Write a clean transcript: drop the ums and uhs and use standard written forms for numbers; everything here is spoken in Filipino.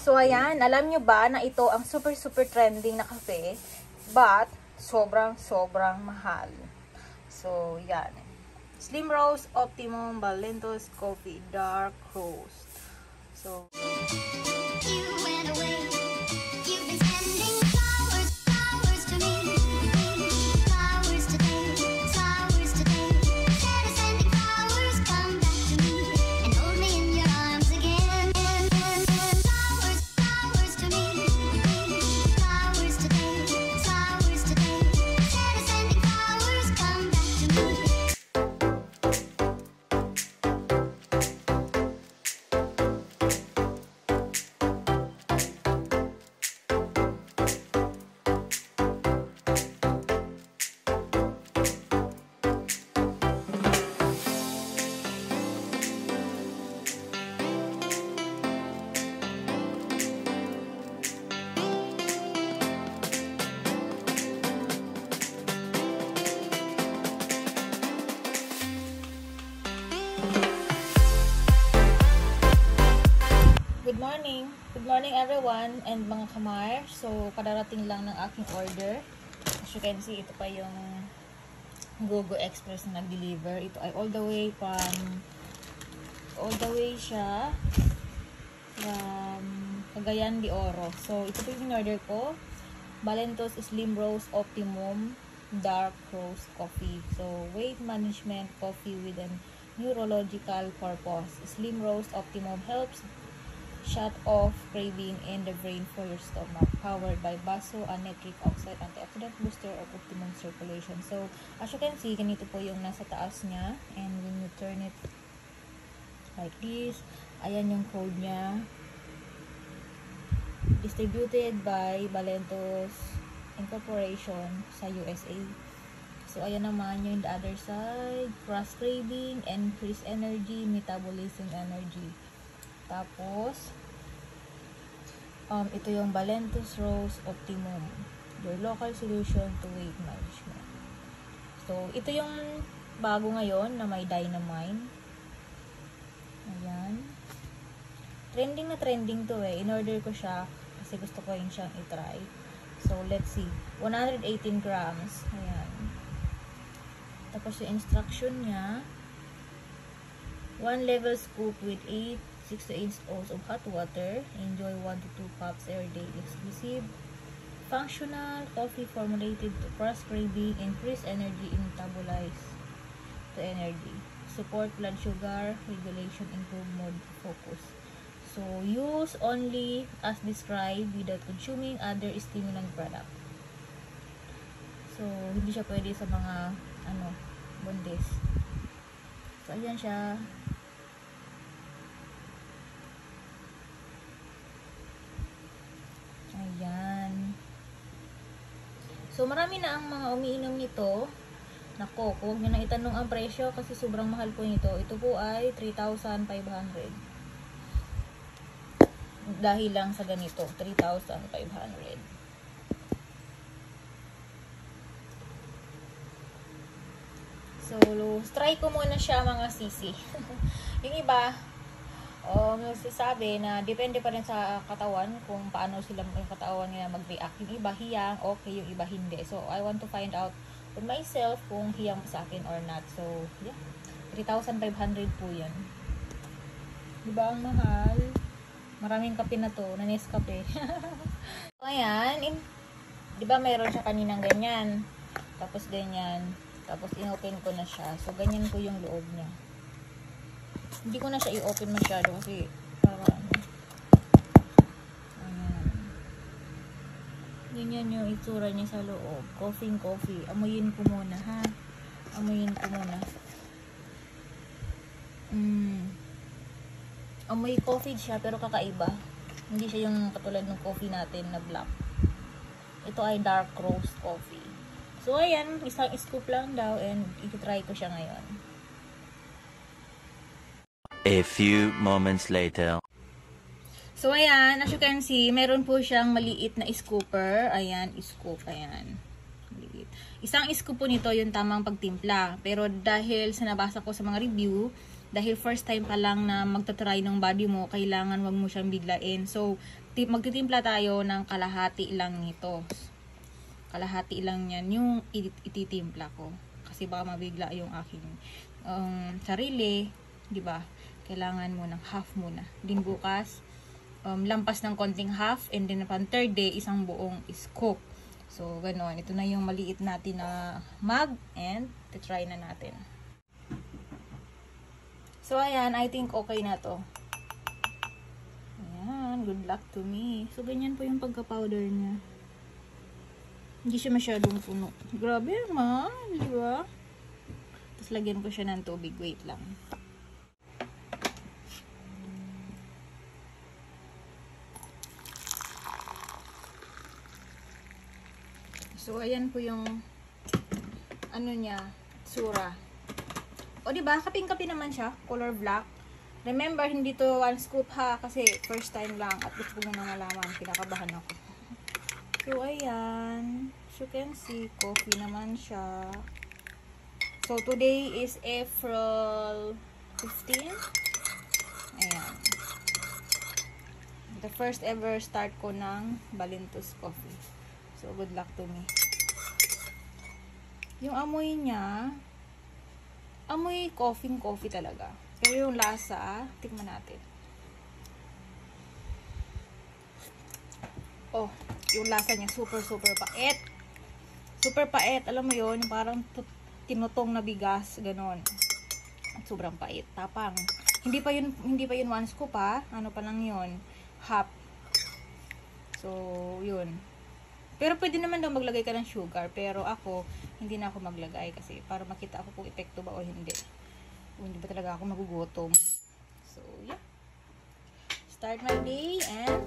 So, ayan. Alam nyo ba na ito ang super trending na kape? But, sobrang mahal. So, yan. Slimroast Optimum Valentus Coffee Dark Roast. So, good morning everyone and mga kamar. So, kadarating lang ng aking order. As you can see, ito pa yung Google Express na nag-deliver. Ito ay all the way siya from Cagayan de Oro. So, ito pa yung order ko. Valentus Slim Rose Optimum Dark Roast Coffee. So, weight management coffee with a neurological purpose. Slim Rose Optimum helps shut off craving in the brain for your stomach, powered by basoanethric oxide antioxidant booster of optimum circulation. So, as you can see, ganito po yung nasa taas niya, and when you turn it like this, ayan yung code niya. Distributed by Valentus Incorporation sa USA. So, ayan naman yung the other side, crush craving, increase energy, metabolism energy. Tapos, ito yung Valentus Rose Optimum, your local solution to weight management. So, ito yung bago ngayon na may dynamine. Ayan. Trending na trending to eh. In-order ko siya kasi gusto ko yung siyang itry. So, let's see. 118 grams. Ayan. Tapos yung instruction niya. 1 level scoop with 6 to 8 oz of hot water. Enjoy 1 to 2 cups every day. Exclusive functional coffee formulated to crush craving, increase energy, and metabolize to energy. Support blood sugar regulation, improve mood, focus. So, use only as described without consuming other stimulant product. So, hindi siya pwede sa mga bondes. So, ayan siya. Ayan. So, marami na ang mga umiinom nito. Nako, huwag nyo na itanong ang presyo kasi sobrang mahal po nito. Ito po ay 3,500. Dahil lang sa ganito, 3,500. So, try ko muna siya mga sisi. Yung iba, nagsasabi na depende pa rin sa katawan kung paano sila yung katawan nila mag-react. Yung iba hiyang, okay, yung iba hindi. So, I want to find out for myself kung hiyang sa akin or not. So, yeah. 3,500 po yan. Diba ang mahal? Maraming kape na to. Nanis kape. So, ayan. Diba mayroon siya kaninang ganyan. Tapos ganyan. Tapos in-open ko na siya. So, ganyan ko yung loob niya. Hindi ko na siya i-open masyado kasi parang ganyan yung itsura niya sa loob. Coffee. Amuyin ko muna, ha? Amuyin ko muna. Amoy coffee siya pero kakaiba. Hindi siya yung katulad ng coffee natin na black. Ito ay dark roast coffee. So, ayan. Isang scoop lang daw and i-try ko siya ngayon. A few moments later. So, ayan. As you can see, meron po siyang maliit na scooper. Ayan, scoop. Ayan. Maliit. Isang scoop po nito yung tamang pagtimpla. Pero dahil sa nabasa ko sa mga review, Dahil first time pa lang na magtatry ng body mo, kailangan wag mo siyang biglain. So, magtitimpla tayo ng kalahati lang nito. Kalahati lang yan yung ititimpla ko. Kasi baka mabigla yung aking sarili. Diba? Kailangan mo ng half muna. Din bukas, lampas ng konting half. And then, upon third day, isang buong scoop. So, ganoon. Ito na yung maliit natin na mug. And, try na natin. So, ayan. I think okay na to. Ayan. Good luck to me. So, ganyan po yung pagka-powder niya. Hindi siya masyadong puno. Grabe naman. Di ba? Tapos, lagyan ko siya ng tubig. Wait lang. So, ayan po yung ano niya, tsura. O, diba? Kaping-kapi naman siya. Color black. Remember, hindi to one scoop ha. Kasi first time lang. At gusto ko muna malaman. Kinakabahan ako. So, ayan. As you can see, coffee naman siya. So, today is April 15. Ayan. The first ever start ko ng Valentus Coffee. So, good luck to me. Yung amoy niya, amoy coffee talaga. Pero yung lasa, tikman natin. Oh, yung lasa niya, super pait. Super pait. Alam mo yun, parang tinutong na bigas, ganon. At sobrang pait. Tapang. Hindi pa yun one scoop ha. Ano pa lang yun? Half. So, yun. Pero pwede naman daw maglagay ka ng sugar. Pero ako, hindi na ako maglagay. Kasi para makita ako kung epekto ba o hindi. O hindi ba talaga ako magugutom. So, yeah. Start my day and